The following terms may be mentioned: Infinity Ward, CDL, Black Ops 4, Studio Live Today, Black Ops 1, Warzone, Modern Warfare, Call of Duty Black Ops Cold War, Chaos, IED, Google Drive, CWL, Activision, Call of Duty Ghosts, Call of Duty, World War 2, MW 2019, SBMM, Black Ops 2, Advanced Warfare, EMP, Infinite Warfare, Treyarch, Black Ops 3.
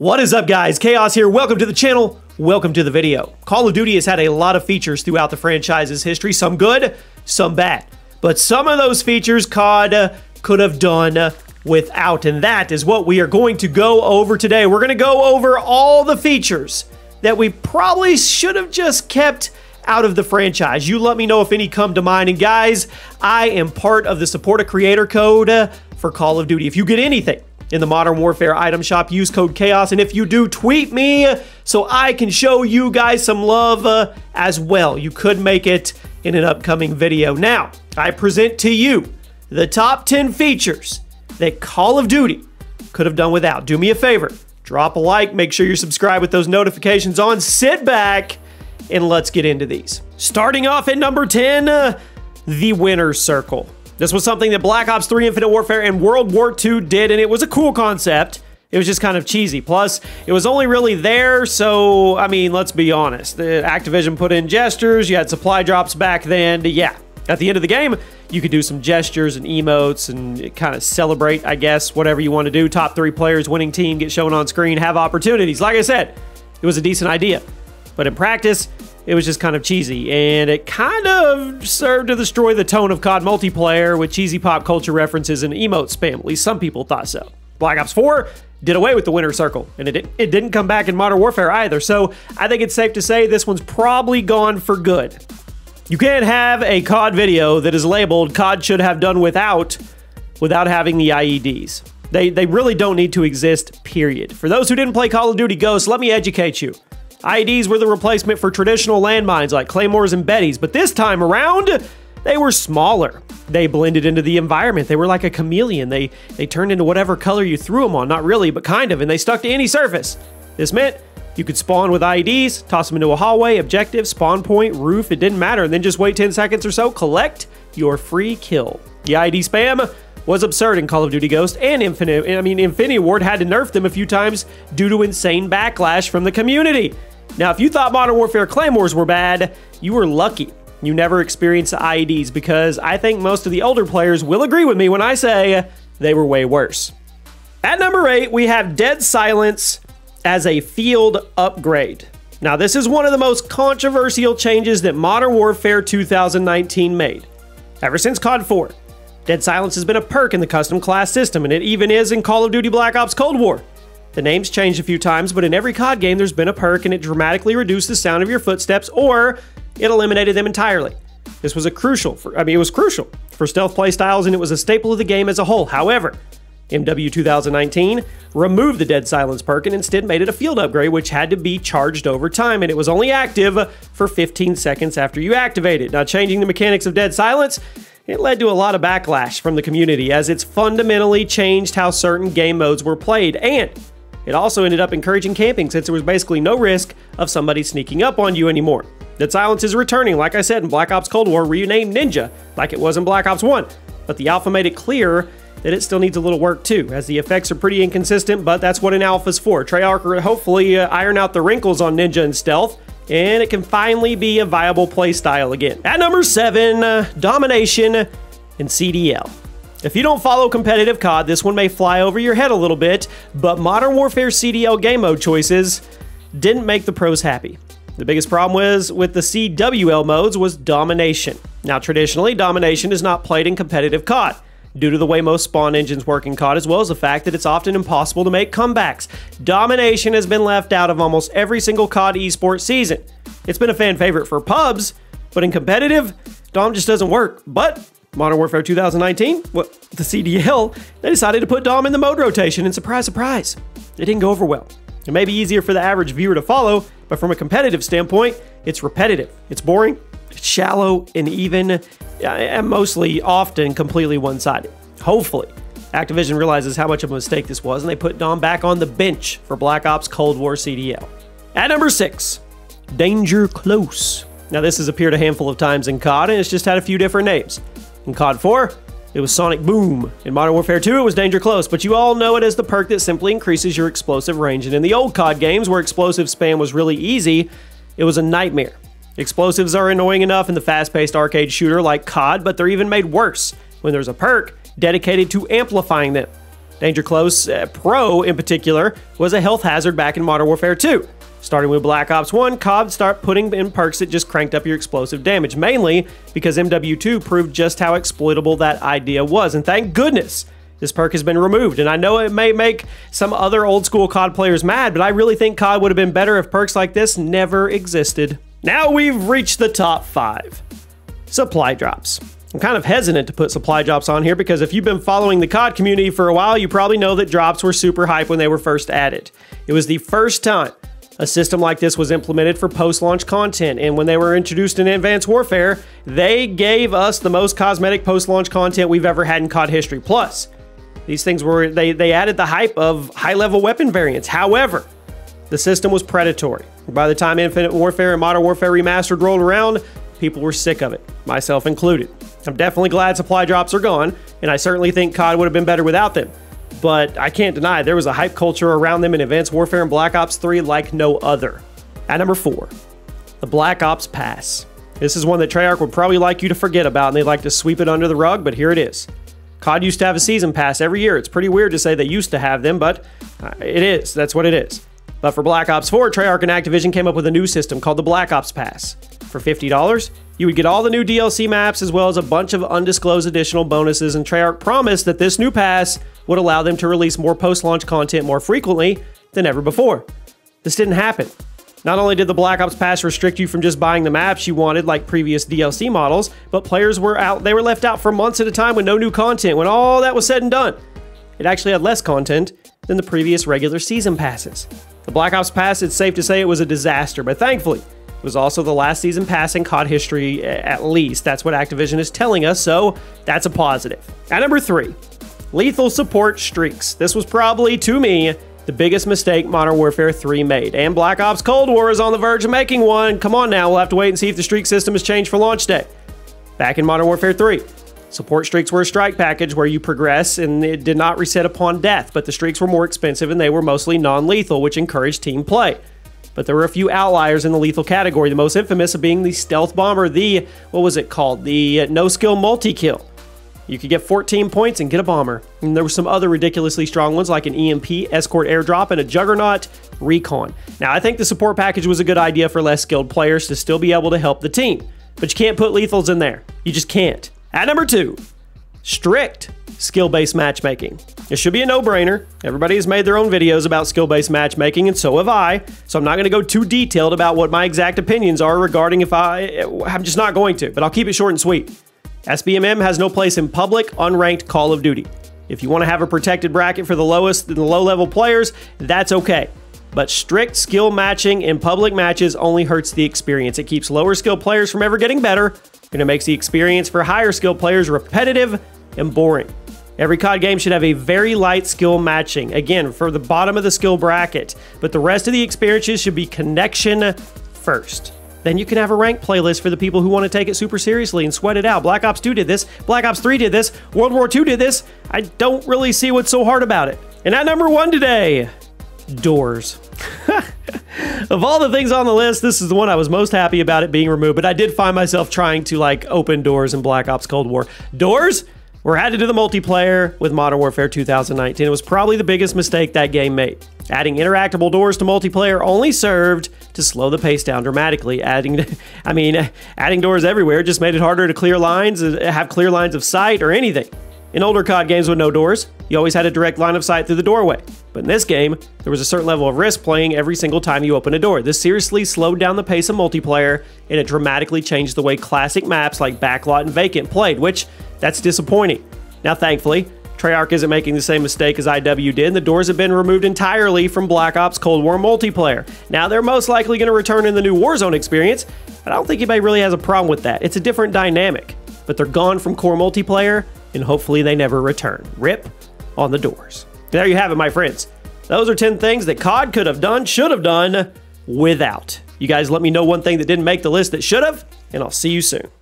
What is up, guys? Chaos here. Welcome to the channel. Welcome to the video. Call of Duty has had a lot of features throughout the franchise's history, some good, some bad. But some of those features COD could have done without, and that is what we are going to go over today. We're going to go over all the features that we probably should have just kept out of the franchise. You let me know if any come to mind. And guys, I am part of the Support a Creator Code for Call of Duty. If you get anything in the Modern Warfare item shop, use code CHAOS, and if you do, tweet me so I can show you guys some love as well. You could make it in an upcoming video. Now, I present to you the top 10 features that Call of Duty could have done without. Do me a favor, drop a like, make sure you're subscribed with those notifications on, sit back, and let's get into these. Starting off at number 10, the winner's circle. This was something that Black Ops 3, Infinite Warfare, and World War 2 did, and it was a cool concept. It was just kind of cheesy. Plus, it was only really there, so, I mean, let's be honest. Activision put in gestures, you had supply drops back then. Yeah, at the end of the game, you could do some gestures and emotes and kind of celebrate, I guess, whatever you want to do. Top 3 players, winning team, get shown on screen, have opportunities. Like I said, it was a decent idea, but in practice, it was just kind of cheesy, and it kind of served to destroy the tone of COD multiplayer with cheesy pop culture references and emote spam. At least some people thought so. Black Ops 4 did away with the winner's circle, and it didn't come back in Modern Warfare either, so I think it's safe to say this one's probably gone for good. You can't have a COD video that is labeled COD should have done without having the IEDs. They really don't need to exist, period. For those who didn't play Call of Duty Ghosts, let me educate you. IEDs were the replacement for traditional landmines like claymores and Bettys, but this time around, they were smaller. They blended into the environment. They were like a chameleon. They turned into whatever color you threw them on, not really, but kind of, and they stuck to any surface. This meant you could spawn with IEDs, toss them into a hallway, objective, spawn point, roof, it didn't matter, and then just wait 10 seconds or so, collect your free kill. The IED spam was absurd in Call of Duty Ghost, and Infinity Ward had to nerf them a few times due to insane backlash from the community. Now, if you thought Modern Warfare claymores were bad, you were lucky. You never experienced the IEDs, because I think most of the older players will agree with me when I say they were way worse. At number 8, we have Dead Silence as a field upgrade. Now, this is one of the most controversial changes that Modern Warfare 2019 made. Ever since COD 4, Dead Silence has been a perk in the custom class system, and it even is in Call of Duty Black Ops Cold War. The name's changed a few times, but in every COD game there's been a perk, and it dramatically reduced the sound of your footsteps, or it eliminated them entirely. This was crucial for stealth playstyles, and it was a staple of the game as a whole. However, MW 2019 removed the Dead Silence perk and instead made it a field upgrade, which had to be charged over time, and it was only active for 15 seconds after you activate it. Now, changing the mechanics of Dead Silence, it led to a lot of backlash from the community, as it's fundamentally changed how certain game modes were played, and it also ended up encouraging camping, since there was basically no risk of somebody sneaking up on you anymore. Dead Silence is returning, like I said, in Black Ops Cold War, renamed Ninja, like it was in Black Ops 1. But the alpha made it clear that it still needs a little work too, as the effects are pretty inconsistent, but that's what an alpha's for. Treyarch will hopefully iron out the wrinkles on Ninja and Stealth, and it can finally be a viable playstyle again. At number 7, Domination and CDL. If you don't follow competitive COD, this one may fly over your head a little bit, but Modern Warfare CDL game mode choices didn't make the pros happy. The biggest problem with the CWL modes was domination. Now, traditionally, domination is not played in competitive COD due to the way most spawn engines work in COD, as well as the fact that it's often impossible to make comebacks. Domination has been left out of almost every single COD esports season. It's been a fan favorite for pubs, but in competitive, Dom just doesn't work. But Modern Warfare 2019, the CDL, they decided to put Dom in the mode rotation, and surprise, surprise, it didn't go over well. It may be easier for the average viewer to follow, but from a competitive standpoint, it's repetitive, it's boring, it's shallow, and even, and mostly, often, completely one-sided. Hopefully, Activision realizes how much of a mistake this was, and they put Dom back on the bench for Black Ops Cold War CDL. At number 6, Danger Close. Now, this has appeared a handful of times in COD, and it's just had a few different names. In COD 4, it was Sonic Boom. In Modern Warfare 2, it was Danger Close, but you all know it as the perk that simply increases your explosive range. And in the old COD games, where explosive spam was really easy, it was a nightmare. Explosives are annoying enough in the fast-paced arcade shooter like COD, but they're even made worse when there's a perk dedicated to amplifying them. Danger Close Pro, in particular, was a health hazard back in Modern Warfare 2. Starting with Black Ops 1, COD started putting in perks that just cranked up your explosive damage, mainly because MW2 proved just how exploitable that idea was, and thank goodness this perk has been removed. And I know it may make some other old-school COD players mad, but I really think COD would have been better if perks like this never existed. Now we've reached the top 5. Supply drops. I'm kind of hesitant to put supply drops on here because if you've been following the COD community for a while, you probably know that drops were super hype when they were first added. It was the first time a system like this was implemented for post-launch content, and when they were introduced in Advanced Warfare, they gave us the most cosmetic post-launch content we've ever had in COD history. Plus, these things were, they added the hype of high-level weapon variants. However, the system was predatory. By the time Infinite Warfare and Modern Warfare Remastered rolled around, people were sick of it, myself included. I'm definitely glad supply drops are gone, and I certainly think COD would have been better without them. But I can't deny there was a hype culture around them in Advanced Warfare and Black Ops 3 like no other. At number 4, the Black Ops Pass. This is one that Treyarch would probably like you to forget about, and they'd like to sweep it under the rug, but here it is. COD used to have a season pass every year. It's pretty weird to say they used to have them, but it is. That's what it is. But for Black Ops 4, Treyarch and Activision came up with a new system called the Black Ops Pass. For $50, you would get all the new DLC maps as well as a bunch of undisclosed additional bonuses, and Treyarch promised that this new pass would allow them to release more post-launch content more frequently than ever before. This didn't happen. Not only did the Black Ops Pass restrict you from just buying the maps you wanted like previous DLC models, but players were out, they were left out for months at a time with no new content. When all that was said and done, it actually had less content than the previous regular season passes. The Black Ops Pass, it's safe to say it was a disaster, but thankfully, it was also the last season pass in COD history, at least. That's what Activision is telling us, so that's a positive. At number 3, lethal support streaks. This was probably, to me, the biggest mistake Modern Warfare 3 made, and Black Ops Cold War is on the verge of making one. Come on now, we'll have to wait and see if the streak system has changed for launch day. Back in Modern Warfare 3, support streaks were a strike package where you progress and it did not reset upon death, but the streaks were more expensive and they were mostly non-lethal, which encouraged team play. But there were a few outliers in the lethal category, the most infamous of being the stealth bomb, or the, what was it called, the no-skill multi-kill. You could get 14 points and get a bomber. And there were some other ridiculously strong ones like an EMP, escort airdrop, and a juggernaut recon. Now, I think the support package was a good idea for less skilled players to still be able to help the team. But you can't put lethals in there. You just can't. At number 2, strict skill-based matchmaking. It should be a no-brainer. Everybody has made their own videos about skill-based matchmaking, and so have I. So I'm not going to go too detailed about what my exact opinions are regarding if I'm just not going to, but I'll keep it short and sweet. SBMM has no place in public, unranked Call of Duty. If you want to have a protected bracket for the lowest and the low-level players, that's okay. But strict skill matching in public matches only hurts the experience. It keeps lower skill players from ever getting better, and it makes the experience for higher skill players repetitive and boring. Every COD game should have a very light skill matching, again, for the bottom of the skill bracket, but the rest of the experiences should be connection first. Then you can have a ranked playlist for the people who want to take it super seriously and sweat it out. Black Ops 2 did this, Black Ops 3 did this, World War 2 did this. I don't really see what's so hard about it. And at number 1 today, doors. Of all the things on the list, this is the one I was most happy about it being removed, but I did find myself trying to like open doors in Black Ops Cold War. Doors were added to the multiplayer with Modern Warfare 2019. It was probably the biggest mistake that game made. Adding interactable doors to multiplayer only served to slow the pace down dramatically. Adding doors everywhere just made it harder to clear lines, have clear lines of sight or anything. In older COD games with no doors, you always had a direct line of sight through the doorway. But in this game, there was a certain level of risk playing every single time you open a door. This seriously slowed down the pace of multiplayer, and it dramatically changed the way classic maps like Backlot and Vacant played, which, that's disappointing. Now, thankfully, Treyarch isn't making the same mistake as IW did, and the doors have been removed entirely from Black Ops Cold War multiplayer. Now, they're most likely going to return in the new Warzone experience, but I don't think anybody really has a problem with that. It's a different dynamic, but they're gone from core multiplayer, and hopefully they never return. RIP on the doors. There you have it, my friends. Those are 10 things that COD could have done, should have done, without. You guys let me know one thing that didn't make the list that should have, and I'll see you soon.